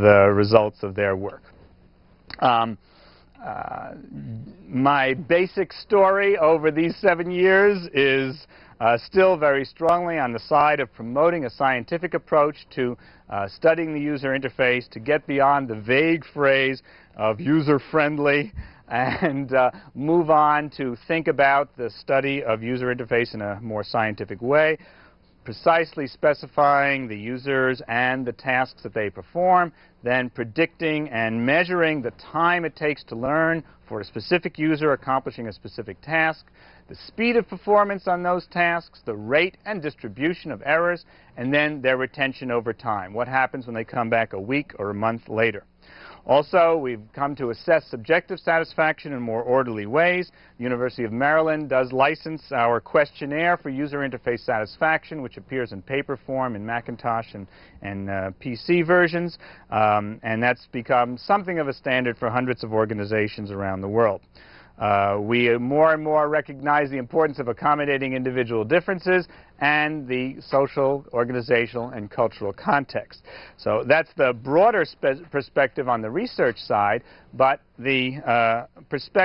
the results of their work. My basic story over these 7 years is still very strongly on the side of promoting a scientific approach to studying the user interface, to get beyond the vague phrase of user-friendly and move on to think about the study of user interface in a more scientific way, precisely specifying the users and the tasks that they perform, then predicting and measuring the time it takes to learn for a specific user accomplishing a specific task, the speed of performance on those tasks, the rate and distribution of errors, and then their retention over time. What happens when they come back a week or a month later? Also, we've come to assess subjective satisfaction in more orderly ways. The University of Maryland does license our questionnaire for user interface satisfaction, which appears in paper form in Macintosh and PC versions, and that's become something of a standard for hundreds of organizations around the world. We more and more recognize the importance of accommodating individual differences and the social, organizational, and cultural context. So that's the broader perspective on the research side, but the perspective